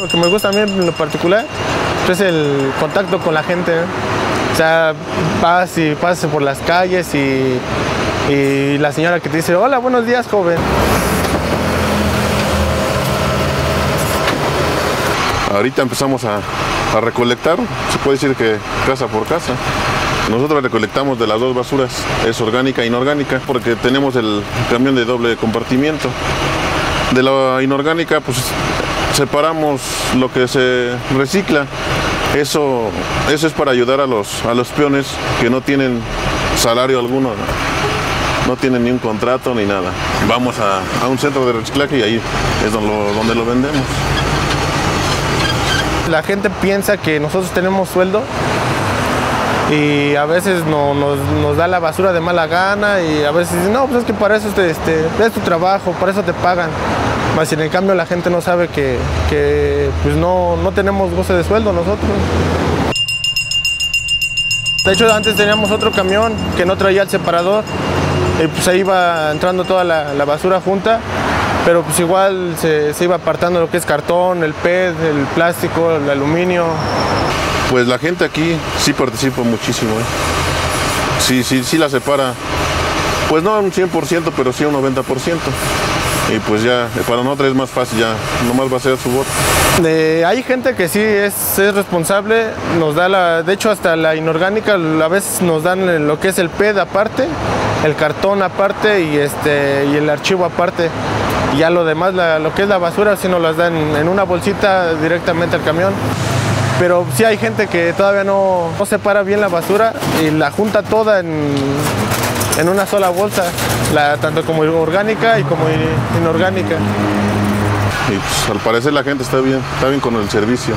Lo que me gusta a mí en lo particular es el contacto con la gente, ¿no? O sea, vas y pasas por las calles y la señora que te dice, hola, buenos días, joven. Ahorita empezamos a recolectar, se puede decir que casa por casa. Nosotros recolectamos de las dos basuras, es orgánica e inorgánica, porque tenemos el camión de doble compartimiento. De la inorgánica, pues separamos lo que se recicla. Eso es para ayudar a los peones que no tienen salario alguno, no tienen ni un contrato ni nada. Vamos a un centro de reciclaje y ahí es donde lo vendemos. La gente piensa que nosotros tenemos sueldo y a veces nos da la basura de mala gana y a veces dicen, no, pues es que para eso es tu trabajo, para eso te pagan. Mas sin en cambio la gente no sabe que pues no tenemos goce de sueldo nosotros. De hecho antes teníamos otro camión que no traía el separador y pues ahí iba entrando toda la basura junta. Pero pues igual se iba apartando lo que es cartón, el PET, el plástico, el aluminio. Pues la gente aquí sí participa muchísimo, ¿eh? Sí la separa, pues no a un 100%, pero sí a un 90%. Y pues ya, para nosotros es más fácil, ya nomás va a ser su voto. Hay gente que sí es responsable, nos da de hecho hasta la inorgánica, a veces nos dan lo que es el PET aparte, el cartón aparte y el archivo aparte. Y ya lo demás, lo que es la basura, sí nos las dan en una bolsita directamente al camión. Pero sí hay gente que todavía no separa bien la basura y la junta toda en una sola bolsa, tanto como orgánica y como inorgánica. Y pues, al parecer la gente está bien con el servicio.